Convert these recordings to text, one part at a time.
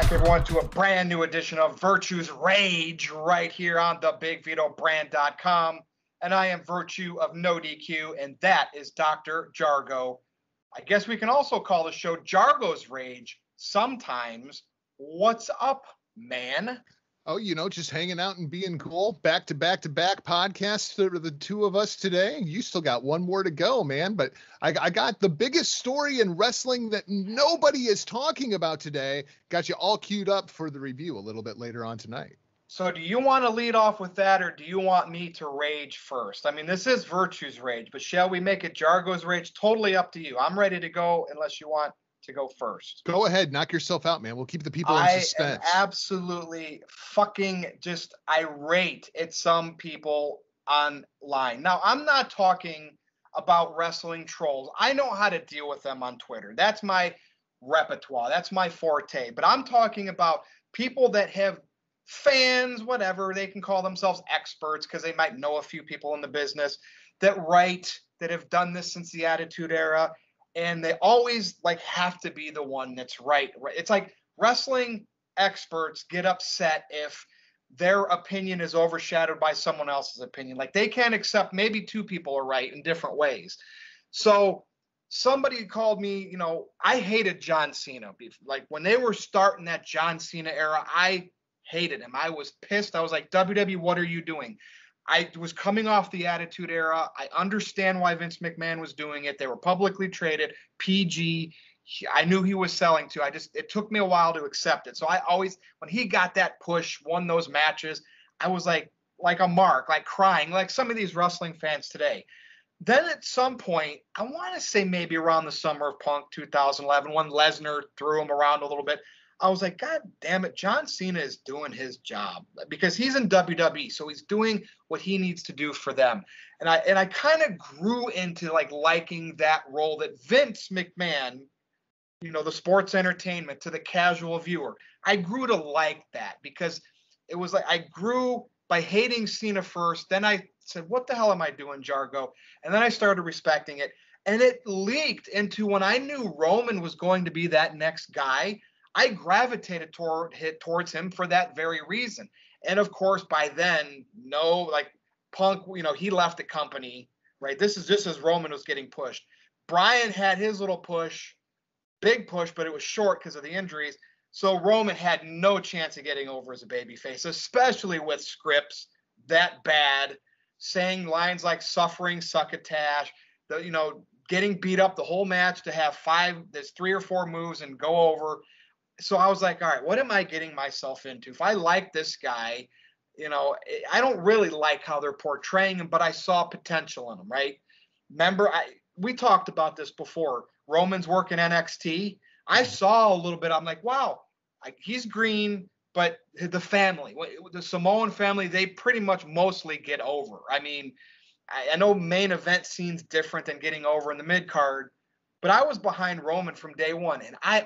back, everyone, to a brand new edition of Virtue's Rage right here on TheBigVitoBrand.com. And I am Virtue of No DQ, and that is Dr. Jargo. I guess we can also call the show Jargo's Rage sometimes. What's up, man? Oh, you know, just hanging out and being cool. Back to back to back podcasts for the two of us today. You still got one more to go, man. But I got the biggest story in wrestling that nobody is talking about today. Got you all queued up for the review a little bit later on tonight. So do you want to lead off with that, or do you want me to rage first? I mean, this is Virtue's Rage, but shall we make it Jargo's Rage? Totally up to you. I'm ready to go unless you want to go first. Go ahead. Knock yourself out, man. We'll keep the people in suspense. I am absolutely fucking just irate at some people online. Now, I'm not talking about wrestling trolls. I know how to deal with them on Twitter. That's my repertoire. That's my forte. But I'm talking about people that have fans, whatever, they can call themselves experts because they might know a few people in the business that write, that have done this since the Attitude Era, and they always like have to be the one that's right. It's like wrestling experts get upset if their opinion is overshadowed by someone else's opinion. Like they can't accept maybe two people are right in different ways. So somebody called me, you know, I hated John Cena. Like when they were starting that John Cena era, I hated him. I was pissed. I was like, WWE, what are you doing? I was coming off the Attitude Era. I understand why Vince McMahon was doing it. They were publicly traded, PG. I knew he was selling to. It took me a while to accept it. So I always, when he got that push, won those matches, I was like a mark, like crying, like some of these wrestling fans today. Then at some point, I want to say maybe around the summer of Punk 2011, when Lesnar threw him around a little bit, I was like, God damn it, John Cena is doing his job because he's in WWE, so he's doing what he needs to do for them. And I kind of grew into like liking that role that Vince McMahon, you know, the sports entertainment to the casual viewer. I grew to like that because it was like I grew by hating Cena first. Then I said, what the hell am I doing, Jargo? And then I started respecting it. And it leaked into when I knew Roman was going to be that next guy, I gravitated towards him for that very reason. And of course, by then, no, like Punk, you know, he left the company, right? This is just as Roman was getting pushed. Brian had his little push, big push, but it was short because of the injuries. So Roman had no chance of getting over as a babyface, especially with scripts that bad, saying lines like suffering, succotash, you know, getting beat up the whole match to have there's 3 or 4 moves and go over. So I was like, all right, what am I getting myself into? If I like this guy, you know, I don't really like how they're portraying him, but I saw potential in him, right? Remember, we talked about this before. Roman's work in NXT. I saw a little bit. I'm like, wow, he's green, but the family, the Samoan family, they pretty much mostly get over. I mean, I know main event scene's different than getting over in the mid card, but I was behind Roman from day one. And I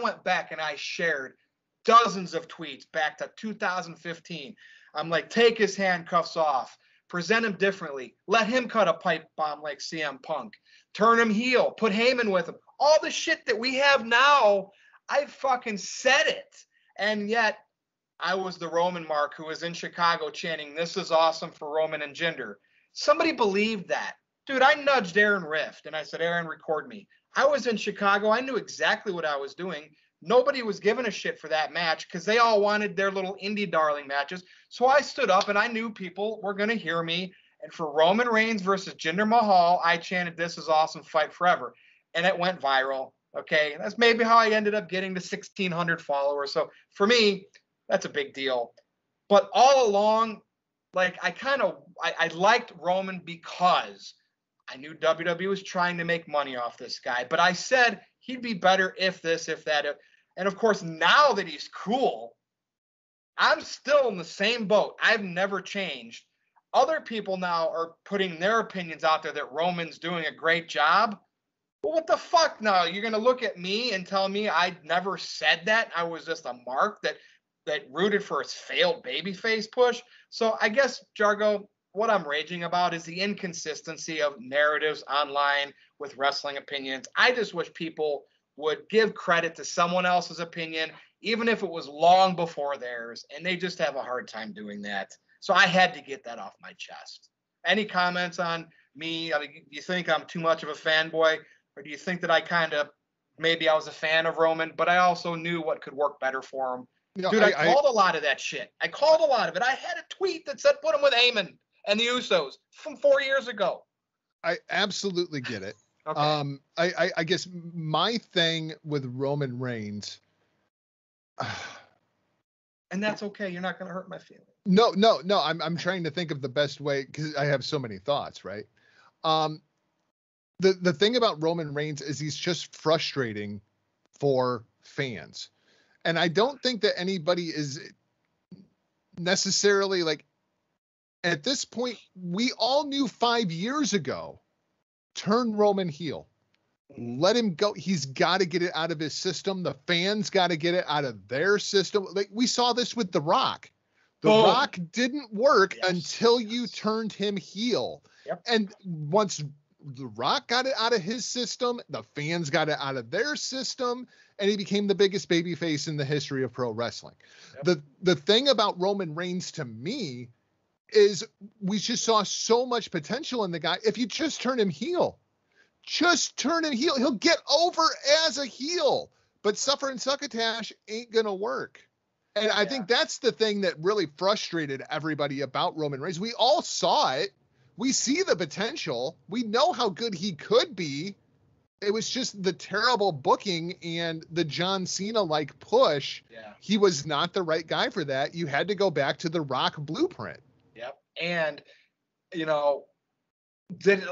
went back and I shared dozens of tweets back to 2015. I'm like, take his handcuffs off, present him differently, let him cut a pipe bomb like CM Punk, turn him heel, put Heyman with him. All the shit that we have now, I fucking said it. And yet I was the Roman mark who was in Chicago chanting, this is awesome for Roman and Jinder. Somebody believed that. Dude, I nudged Aaron Rift, and I said, Aaron, record me. I was in Chicago. I knew exactly what I was doing. Nobody was giving a shit for that match because they all wanted their little indie darling matches. So I stood up, and I knew people were going to hear me. And for Roman Reigns versus Jinder Mahal, I chanted, this is awesome, fight forever. And it went viral, okay? And that's maybe how I ended up getting to 1,600 followers. So for me, that's a big deal. But all along, like, I liked Roman because I knew WWE was trying to make money off this guy, but I said he'd be better if this, if that. And of course, now that he's cool, I'm still in the same boat. I've never changed. Other people now are putting their opinions out there that Roman's doing a great job. Well, what the fuck now? You're going to look at me and tell me I never said that? I was just a mark that rooted for his failed babyface push. So I guess, Jargo, what I'm raging about is the inconsistency of narratives online with wrestling opinions. I just wish people would give credit to someone else's opinion, even if it was long before theirs, and they just have a hard time doing that. So I had to get that off my chest. Any comments on me? I mean, do you think I'm too much of a fanboy, or do you think that I kind of, maybe I was a fan of Roman, but I also knew what could work better for him? You know, Dude, I called a lot of that shit. I called a lot of it. I had a tweet that said, put him with Heyman and the Usos from 4 years ago. I absolutely get it. Okay. I guess my thing with Roman Reigns, and that's okay. You're not going to hurt my feelings. No. I'm trying to think of the best way because I have so many thoughts, right? The thing about Roman Reigns is he's just frustrating for fans, and I don't think that anybody is necessarily like. At this point, we all knew 5 years ago. Turn Roman heel. Let him go. He's got to get it out of his system. The fans got to get it out of their system. Like we saw this with The Rock. The Rock didn't work until you turned him heel. Yep. And once The Rock got it out of his system, the fans got it out of their system, and he became the biggest babyface in the history of pro wrestling. Yep. The thing about Roman Reigns to me is we just saw so much potential in the guy. If you just turn him heel, he'll get over as a heel, but Suffer and Succotash ain't going to work. And I think that's the thing that really frustrated everybody about Roman Reigns. We all saw it. We see the potential. We know how good he could be. It was just the terrible booking and the John Cena-like push. Yeah. He was not the right guy for that. You had to go back to the Rock blueprint. Yep. And, you know,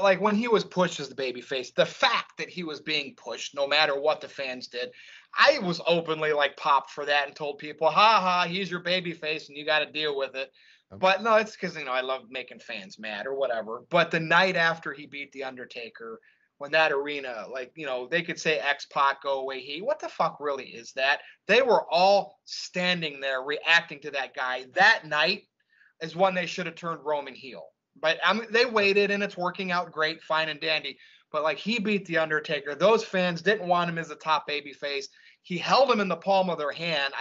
like when he was pushed as the babyface, the fact that he was being pushed, no matter what the fans did, I was openly like popped for that and told people, ha, he's your babyface and you got to deal with it. Okay. But no, it's because, you know, I love making fans mad or whatever. But the night after he beat The Undertaker, when that arena, like, you know, they could say X-Pac, go away, what the fuck really is that? They were all standing there reacting to that guy that night. Is when they should have turned Roman heel. But they waited, and it's working out great, fine and dandy. But, like, he beat The Undertaker. Those fans didn't want him as a top babyface. He held him in the palm of their hand.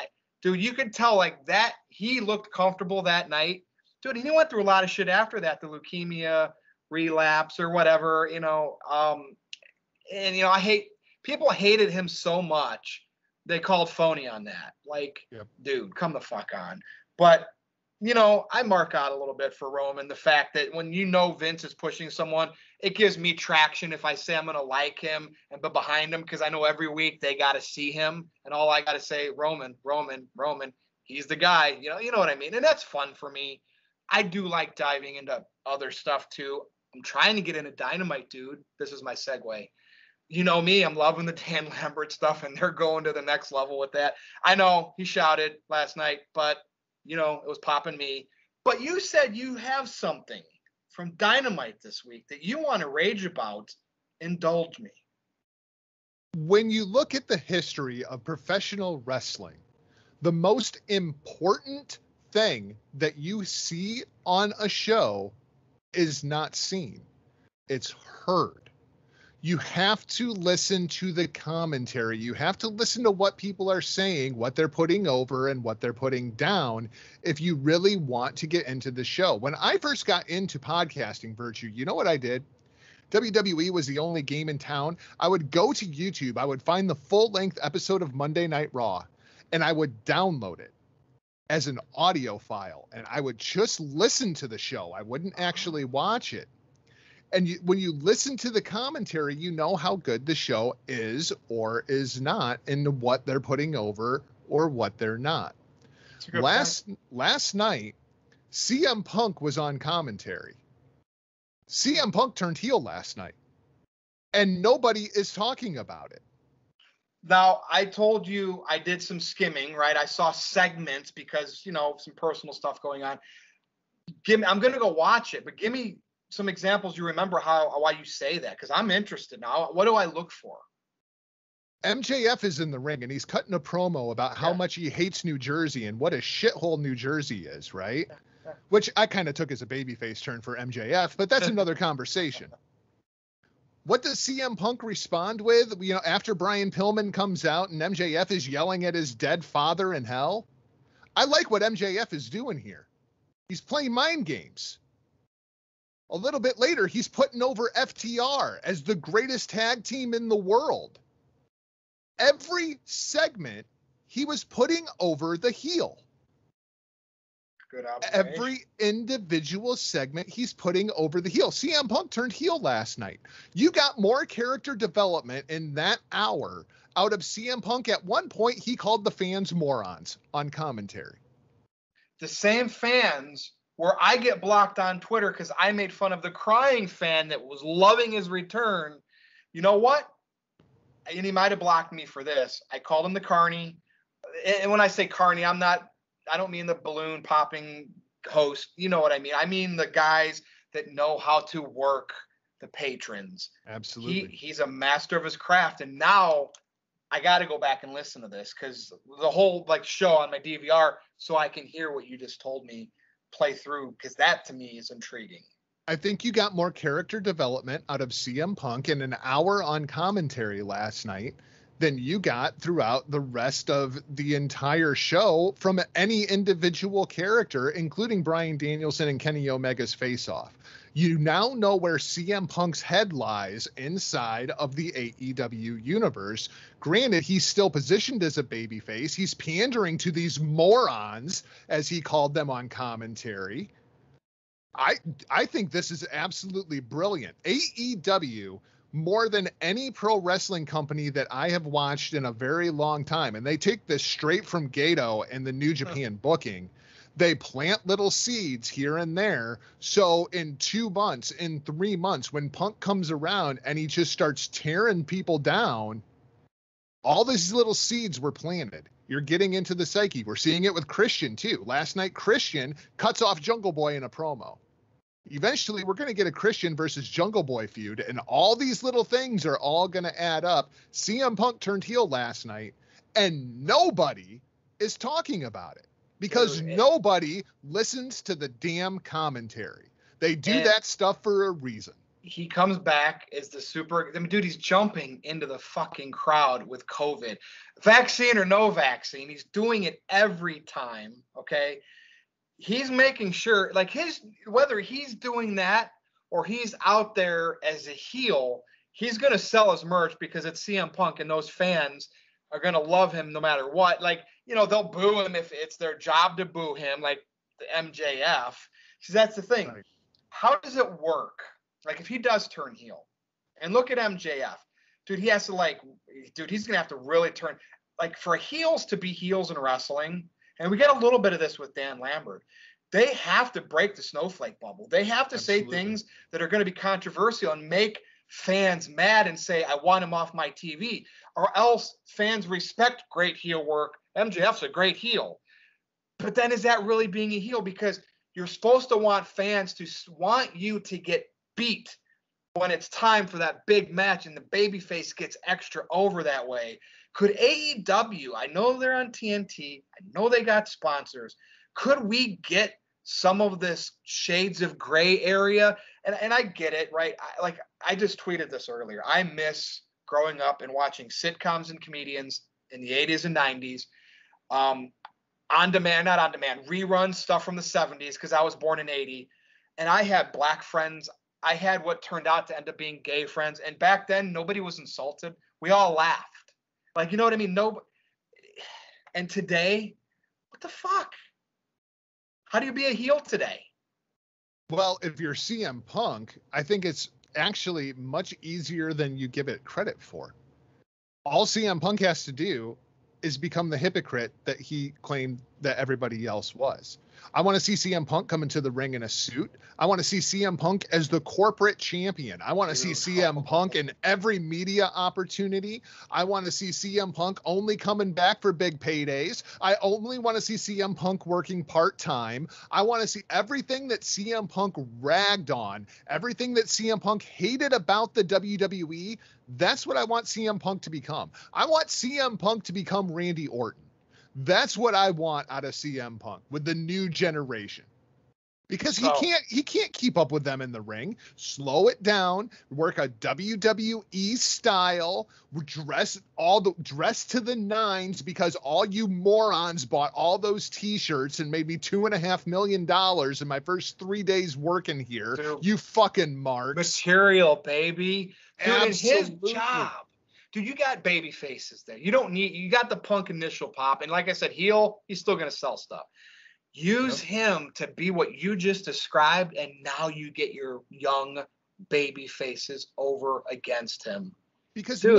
Dude, you could tell, like, that he looked comfortable that night. Dude, he went through a lot of shit after that, the leukemia relapse or whatever, you know. And, you know, people hated him so much, they called phony on that. Like, Dude, come the fuck on. But – you know, I mark out a little bit for Roman. The fact that when you know Vince is pushing someone, it gives me traction if I say I'm going to like him and be behind him because I know every week they got to see him. And all I got to say, Roman, he's the guy. You know what I mean? And that's fun for me. I do like diving into other stuff, too. I'm trying to get into Dynamite, dude. This is my segue. You know me. I'm loving the Dan Lambert stuff, and they're going to the next level with that. I know he shouted last night, but you know, it was popping me. But you said you have something from Dynamite this week that you want to rage about. Indulge me. When you look at the history of professional wrestling, the most important thing that you see on a show is not seen. It's heard. You have to listen to the commentary. You have to listen to what people are saying, what they're putting over and what they're putting down if you really want to get into the show. When I first got into podcasting, Virtue, you know what I did? WWE was the only game in town. I would go to YouTube. I would find the full-length episode of Monday Night Raw, and I would download it as an audio file, and I would just listen to the show. I wouldn't actually watch it. And when you listen to the commentary, you know how good the show is or is not and what they're putting over or what they're not. Last night, CM Punk was on commentary. CM Punk turned heel last night, and nobody is talking about it. Now, I told you I did some skimming, right? I saw segments because, you know, some personal stuff going on. I'm going to go watch it, but give me some examples. You remember why you say that, because I'm interested now. What do I look for? MJF is in the ring, and he's cutting a promo about how much he hates New Jersey and what a shithole New Jersey is, right? Which I kind of took as a babyface turn for MJF, but that's another conversation. What does CM Punk respond with? You know, after Brian Pillman comes out and MJF is yelling at his dead father in hell. I like what MJF is doing here. He's playing mind games. A little bit later, he's putting over FTR as the greatest tag team in the world. Every segment, he was putting over the heel. Good observation. Every individual segment, he's putting over the heel. CM Punk turned heel last night. You got more character development in that hour out of CM Punk. At one point, he called the fans morons on commentary. The same fans where I get blocked on Twitter because I made fun of the crying fan that was loving his return. You know what? And he might have blocked me for this. I called him the carny. And when I say carny, I don't mean the balloon popping host. You know what I mean? I mean the guys that know how to work the patrons. Absolutely. He's a master of his craft. And now I got to go back and listen to this because the whole show on my DVR so I can hear what you just told me play through, because that to me is intriguing. I think you got more character development out of CM Punk in an hour on commentary last night than you got throughout the rest of the entire show from any individual character, including Brian Danielson and Kenny Omega's face-off. You now know where CM Punk's head lies inside of the AEW universe. Granted, he's still positioned as a babyface. He's pandering to these morons, as he called them on commentary. I think this is absolutely brilliant. AEW, more than any pro wrestling company that I have watched in a very long time, and they take this straight from Gedo and the New Japan booking, they plant little seeds here and there. So in 2 months, in 3 months, when Punk comes around and he just starts tearing people down, all these little seeds were planted. You're getting into the psyche. We're seeing it with Christian, too. Last night, Christian cuts off Jungle Boy in a promo. Eventually, we're going to get a Christian versus Jungle Boy feud, and all these little things are all going to add up. CM Punk turned heel last night, and nobody is talking about it because nobody listens to the damn commentary. They do that stuff for a reason. He comes back as the super – I mean, dude, he's jumping into the fucking crowd with COVID. Vaccine or no vaccine, he's doing it every time, okay? He's making sure – whether he's doing that or he's out there as a heel, he's going to sell his merch because it's CM Punk and those fans are going to love him no matter what. They'll boo him if it's their job to boo him, like the MJF. So that's the thing. Right. How does it work? If he does turn heel, and look at MJF, dude, he has to he's going to have to really turn, for heels to be heels in wrestling, and we get a little bit of this with Dan Lambert, they have to break the snowflake bubble. They have to say things that are going to be controversial and make fans mad and say, I want him off my TV, or else fans respect great heel work. MJF's a great heel. But then is that really being a heel? Because you're supposed to want fans to want you to get beat when it's time for that big match, and the babyface gets extra over that way. Could AEW, I know they're on TNT, I know they got sponsors, could we get some of this shades of gray area? And I get it, right? I just tweeted this earlier. I miss growing up and watching sitcoms and comedians in the 80s and 90s. Rerun stuff from the 70s, because I was born in 80. And I had black friends. I had what turned out to end up being gay friends. And back then, nobody was insulted. We all laughed. You know what I mean? Nobody. And today, what the fuck? How do you be a heel today? Well, if you're CM Punk, I think it's actually much easier than you give it credit for. All CM Punk has to do is become the hypocrite that he claimed that everybody else was. I want to see CM Punk come into the ring in a suit. I want to see CM Punk as the corporate champion. I want to see CM Punk in every media opportunity. I want to see CM Punk only coming back for big paydays. I only want to see CM Punk working part-time. I want to see everything that CM Punk ragged on, everything that CM Punk hated about the WWE. That's what I want CM Punk to become. I want CM Punk to become Randy Orton. That's what I want out of CM Punk with the new generation. because he can't keep up with them in the ring. Slow it down. Work a WWE style. Dress to the nines, because all you morons bought all those T-shirts and made me $2.5 million in my first 3 days working here. Dude, you fucking mark. Material, baby. Dude, it's his job. Dude, you got baby faces there. You don't need. You got the Punk initial pop, and like I said, heel. He's still gonna sell stuff. Use him to be what you just described, and now you get your young baby faces over against him. Because dude,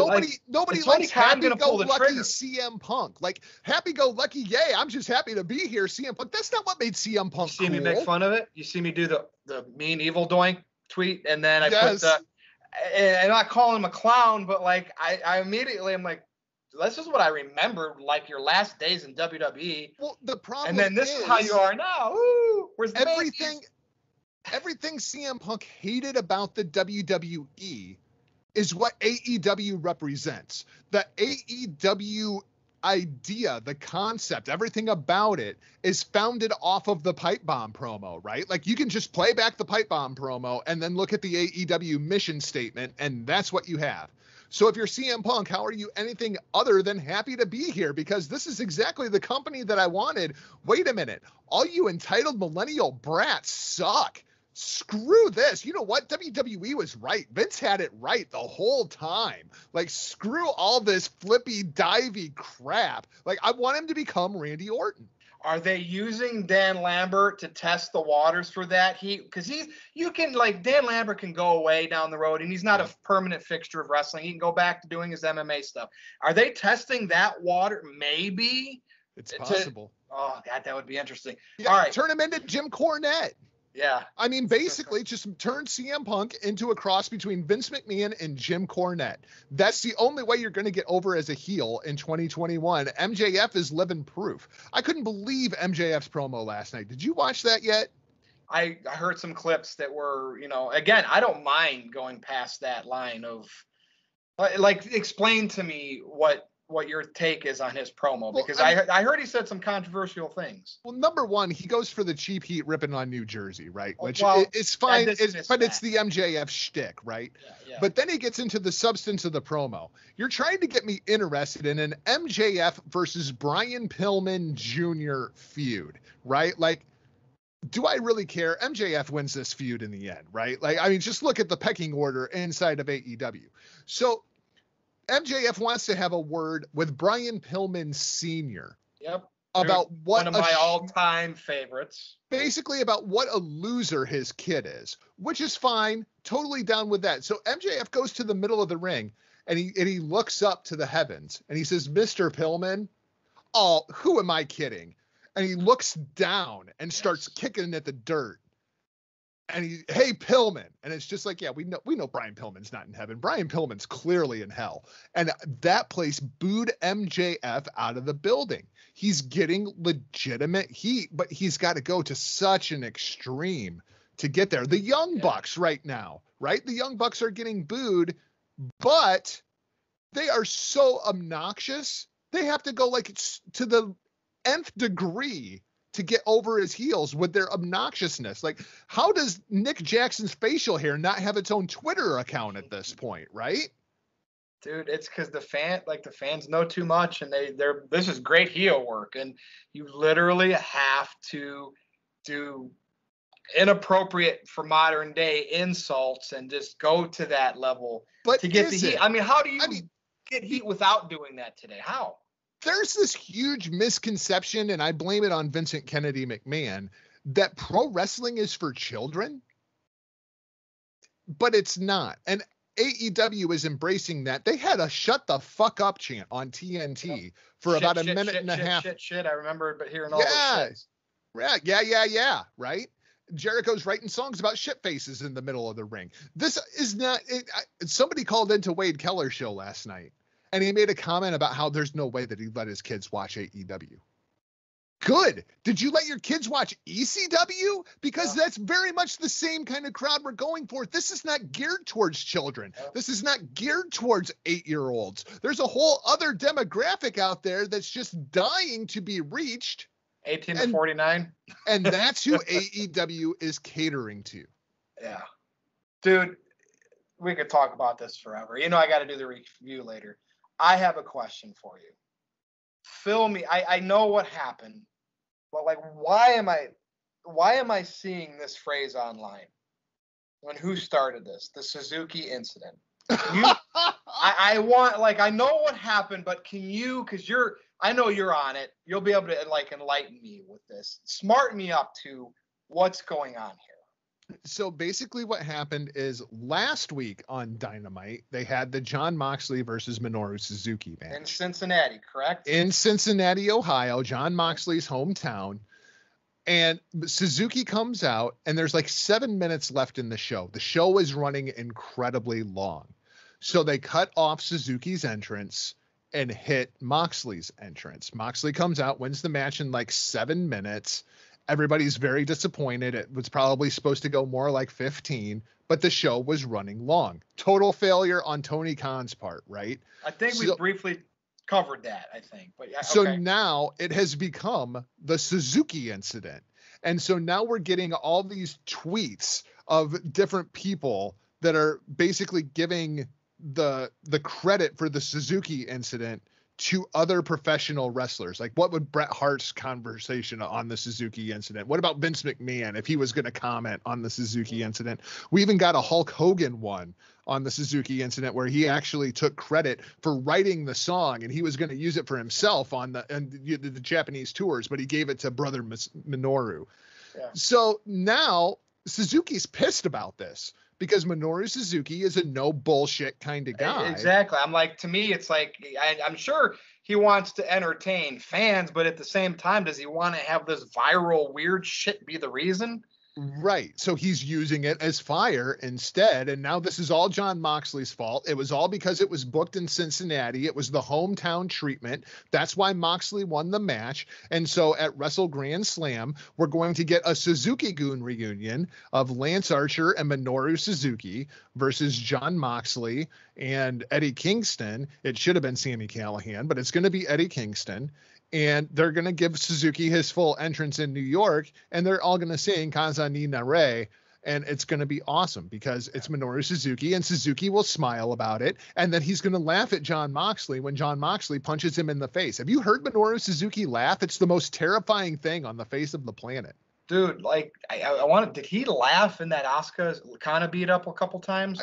nobody likes happy-go-lucky CM Punk. Like, happy-go-lucky, yay, I'm just happy to be here, CM Punk. That's not what made CM Punk cool. You see me make fun of it? You see me do the mean evil doink tweet, and then I put the – and I call him a clown, but, like, I immediately am like, this is what I remembered, like your last days in WWE. Well, the problem and then this is how you are now. Ooh, where's the everything CM Punk hated about the WWE is what AEW represents. The AEW idea, the concept, everything about it is founded off of the pipe bomb promo, right? Like, you can just play back the pipe bomb promo and then look at the AEW mission statement, and that's what you have. So if you're CM Punk, how are you anything other than happy to be here? Because this is exactly the company that I wanted. Wait a minute. All you entitled millennial brats suck. Screw this. You know what? WWE was right. Vince had it right the whole time. Like, screw all this flippy, divey crap. Like, I want him to become Randy Orton. Are they using Dan Lambert to test the waters for that? Dan Lambert can go away down the road, and he's not a permanent fixture of wrestling. He can go back to doing his MMA stuff. Are they testing that water? Maybe. It's possible. Oh, God, that would be interesting. Yeah, all right. Turn him into Jim Cornette. Yeah. I mean, basically just turn CM Punk into a cross between Vince McMahon and Jim Cornette. That's the only way you're going to get over as a heel in 2021. MJF is living proof. I couldn't believe MJF's promo last night. Did you watch that yet? I heard some clips that were, you know, again, I don't mind going past that line of, like, explain to me what your take is on his promo, because I heard he said some controversial things. Well, number one, he goes for the cheap heat ripping on New Jersey, right? Which it's fine, but it's the MJF shtick, right? Yeah. But then he gets into the substance of the promo. You're trying to get me interested in an MJF versus Brian Pillman Jr. feud, right? Like, do I really care? MJF wins this feud in the end, right? Like, I mean, just look at the pecking order inside of AEW. So MJF wants to have a word with Brian Pillman Sr. Yep. About what one of my all-time favorites. Basically about what a loser his kid is, which is fine. Totally down with that. So MJF goes to the middle of the ring, and he looks up to the heavens, and he says, "Mr. Pillman, oh, who am I kidding?" And he looks down and starts kicking at the dirt. And hey, Pillman. And it's just like, yeah, we know Brian Pillman's not in heaven. Brian Pillman's clearly in hell. And that place booed MJF out of the building. He's getting legitimate heat, but he's got to go to such an extreme to get there. The Young Bucks right now, right? The Young Bucks are getting booed, but they are so obnoxious. They have to go like it's to the nth degree to get over his heels with their obnoxiousness. Like, how does Nick Jackson's facial hair not have its own Twitter account at this point, right? Dude, it's because the fans know too much, and this is great heel work, and you literally have to do inappropriate for modern day insults and just go to that level to get the heat. I mean, how do you get heat without doing that today? How? There's this huge misconception, and I blame it on Vincent Kennedy McMahon, that pro wrestling is for children, but it's not. And AEW is embracing that. They had a "shut the fuck up" chant on TNT for about a minute and a half. I remember hearing all those things. Yeah, right? Jericho's writing songs about shit faces in the middle of the ring. This is not it. Somebody called into Wade Keller's show last night, and he made a comment about how there's no way that he let his kids watch AEW. Good. Did you let your kids watch ECW? Because that's very much the same kind of crowd we're going for. This is not geared towards children. This is not geared towards 8-year-olds. There's a whole other demographic out there that's just dying to be reached. 18 to 49. And that's who AEW is catering to. Yeah. Dude, we could talk about this forever. You know, I got to do the review later. I have a question for you. Fill me. I know what happened, but like, why am I seeing this phrase online? When who started this? The Suzuki incident. I want, like, I know what happened, but can you, because I know you're on it. You'll be able to, like, enlighten me with this. Smart me up to what's going on here. So basically what happened is last week on Dynamite, they had the John Moxley versus Minoru Suzuki match. In Cincinnati, correct? In Cincinnati, Ohio, John Moxley's hometown. And Suzuki comes out, and there's like 7 minutes left in the show. The show is running incredibly long. So they cut off Suzuki's entrance and hit Moxley's entrance. Moxley comes out, wins the match in like 7 minutes. Everybody's very disappointed. It was probably supposed to go more like 15, but the show was running long. Total failure on Tony Khan's part, right? I think we briefly covered that, I think. But yeah, okay. So now it has become the Suzuki incident. And so now we're getting all these tweets of different people that are basically giving the credit for the Suzuki incident to other professional wrestlers. Like, what would Bret Hart's conversation on the Suzuki incident? What about Vince McMahon if he was going to comment on the Suzuki incident? We even got a Hulk Hogan one on the Suzuki incident where he actually took credit for writing the song and he was going to use it for himself on the Japanese tours, but he gave it to brother Minoru. Yeah. So now Suzuki's pissed about this, because Minoru Suzuki is a no bullshit kind of guy. Exactly. I'm like, to me, it's like, I'm sure he wants to entertain fans, but at the same time, does he want to have this viral weird shit be the reason? Right. So he's using it as fire instead. And now this is all John Moxley's fault. It was all because it was booked in Cincinnati. It was the hometown treatment. That's why Moxley won the match. And so at Wrestle Grand Slam, we're going to get a Suzuki Goon reunion of Lance Archer and Minoru Suzuki versus John Moxley and Eddie Kingston. It should have been Sami Callihan, but it's going to be Eddie Kingston. And they're going to give Suzuki his full entrance in New York, and they're all going to sing Kazani Nare, and it's going to be awesome because it's Minoru Suzuki, and Suzuki will smile about it, and then he's going to laugh at John Moxley when John Moxley punches him in the face. Have you heard Minoru Suzuki laugh? It's the most terrifying thing on the face of the planet. Dude, like, did he laugh in that Asuka kind of beat up a couple times?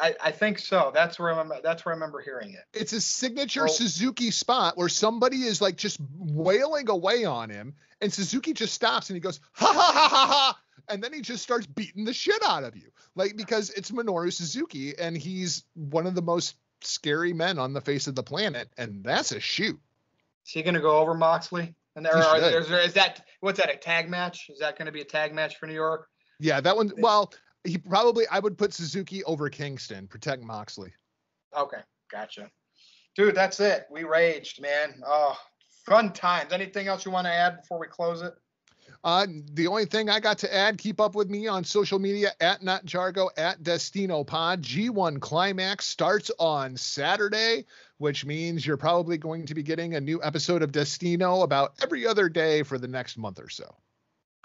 I think so. That's where I remember hearing it. It's a signature Suzuki spot where somebody is like just wailing away on him, and Suzuki just stops and he goes, ha ha ha ha ha, and then he just starts beating the shit out of you, like, because it's Minoru Suzuki and he's one of the most scary men on the face of the planet, and that's a shoot. Is he gonna go over Moxley? And is that a tag match? Is that gonna be a tag match for New York? Yeah, that one. Well. I would put Suzuki over Kingston, protect Moxley. Okay, gotcha. Dude, that's it. We raged, man. Oh, fun times. Anything else you want to add before we close it? The only thing I got to add, keep up with me on social media at NotJargo, at DestinoPod. G1 Climax starts on Saturday, which means you're probably going to be getting a new episode of Destino about every other day for the next month or so.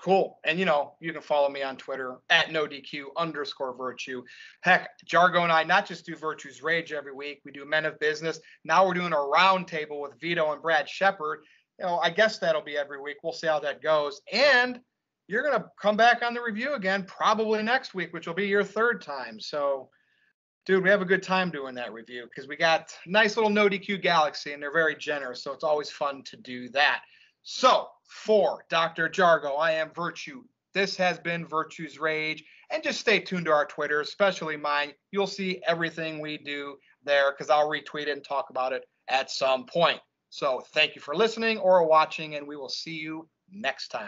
Cool. And, you know, you can follow me on Twitter at NoDQ_Virtue. Heck, Jargo and I not just do Virtue's Rage every week. We do Men of Business. Now we're doing a round table with Vito and Brad Shepard. You know, I guess that'll be every week. We'll see how that goes. And you're going to come back on the review again probably next week, which will be your third time. So, dude, we have a good time doing that review because we got a nice little NoDQ Galaxy, and they're very generous. So it's always fun to do that. So, for Dr. Jargo, I am Virtue. This has been Virtue's Rage. And just stay tuned to our Twitter, especially mine. You'll see everything we do there because I'll retweet it and talk about it at some point. So, thank you for listening or watching, and we will see you next time.